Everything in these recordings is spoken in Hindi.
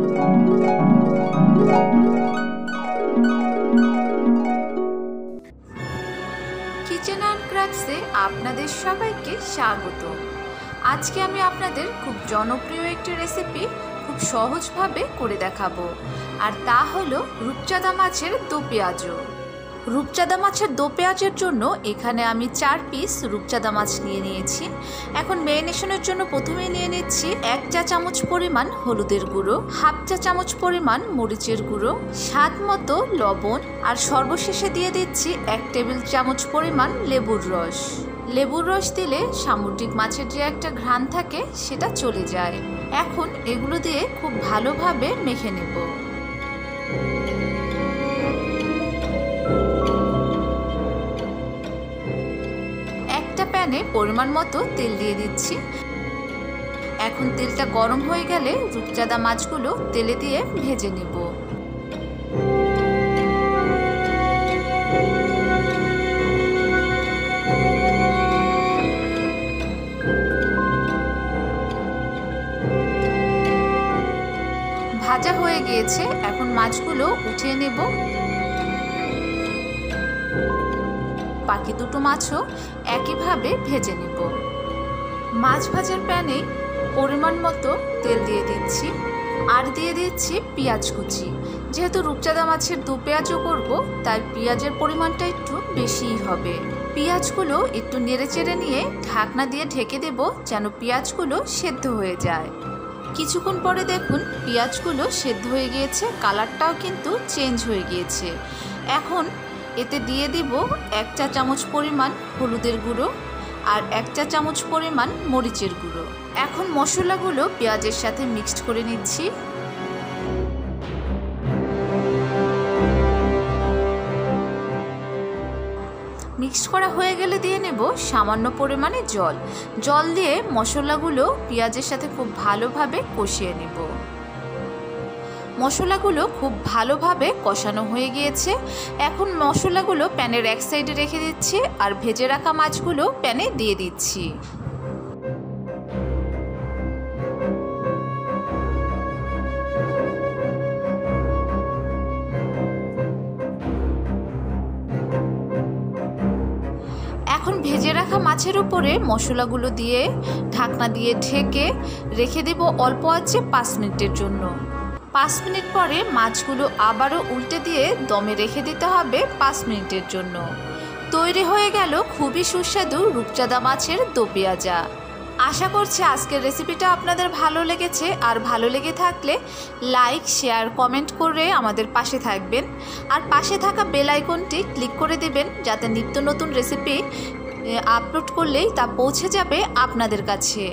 किचन एंड क्राफ्ट्से आपनादेर सबाइके स्वागत। आजके आमि आपनादेर खूब जनप्रिय एकटी रेसिपि खूब सहजभावे करे देखाबो, आर ता हलो रूपचाँदा माछेर दोपियाजो। रूपचाँदा माछेर दोपियाजेर जोन्नो एखाने आमि 4 पिस रूपचाँदा माछ निये नियेछि। एखन मैरिनेशनेर जोन्नो प्रथमेई निये निच्छि 1 चा चामच परिमाण हलुदेर गुँड़ो, हाफ चा चामच परिमाण मरिचेर गुँड़ो, स्वाद मतो लवण, आर सर्वशेषे दिये दिच्छि 1 टेबिल चामच परिमाण लेबुर रस। लेबुर रस दिले सामुद्रिक माछेर जे एकटा घ्राण थाके सेटा चले जाय। एखन एगुलो दिये खूब भालोभावे मेखे नेब। परिमाण मतो तेल दिये दिच्छी। एखन तेलटा गरम हो गेले रूपचाँदा माछगुलो तेले दिये भेजे नेब। भाजा हो गेছে, এখন মাছগুলো উঠিয়ে নেব। बाकी दुटो माछो एकी भावे भेजे नेब। माछ भाजार पैने परिमाण मतो तेल दिये दिच्छी आर दिये दिच्छी पियाज कुचि। जेहेतु रूपचाँदा माछेर दो पेंयाजो करब ताई पियाजेर परिमाणटा एकटू बेशिई होबे। पियाजगुलो एकटू नेड़ेचेड़े निये ढाकना दिये ढेके देब जेन पियाजगुलो सेদ্ধ हये जाय। किछुक्षण परे देखुन पियाजगुलो सेদ্ধ हये गियेछे, कालारटाओ किन्तु चेंज हये गियेछे। एखन এতে দিয়ে দেব 1 চা চামচ পরিমাণ হলুদের গুঁড়ো আর 1 চা চামচ পরিমাণ মরিচের গুঁড়ো। এখন মশলাগুলো পেঁয়াজের সাথে মিক্সড করে নিচ্ছি। মিক্সড করা হয়ে গেলে দিয়ে নেব সামান্য পরিমাণে জল। জল দিয়ে মশলাগুলো পেঁয়াজের সাথে খুব ভালোভাবে কষিয়ে নেব। মশলাগুলো খুব ভালোভাবে কষানো হয়ে গিয়েছে। এখন মশলাগুলো প্যানের এক সাইডে রেখে দিচ্ছি আর ভেজে রাখা মাছগুলো প্যানে দিয়ে দিচ্ছি। এখন ভেজে রাখা মাছের উপরে মশলাগুলো দিয়ে ঢাকনা দিয়ে ঢেকে রেখে দেব অল্প আঁচে 5 মিনিটের জন্য। 5 মিনিট पर माछगुलो आबारो उल्टे दिए दमे रेखे दीते हबे 5 मिनिटेर जोन्नो। तैरी हये गेल खूबी सुस्वादु रूपचाँदा माछेर दोपियाजा। आशा करछि आजकेर रेसिपिटा आपनादेर भालो लेगेछे, आर भालो लेगे थाकले लाइक शेयर कमेंट करे आमादेर पाशे थाकबेन, आर पाशे थाका बेल आइकनटी क्लिक करे दिबेन जाते नित्य नतुन रेसिपि आपलोड करलेई ता पौंछे जाबे आपनादेर काछे।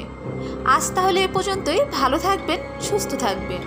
आज ताहले ए पर्यन्तई, भालो थाकबेन, सुस्थ थाकबेन।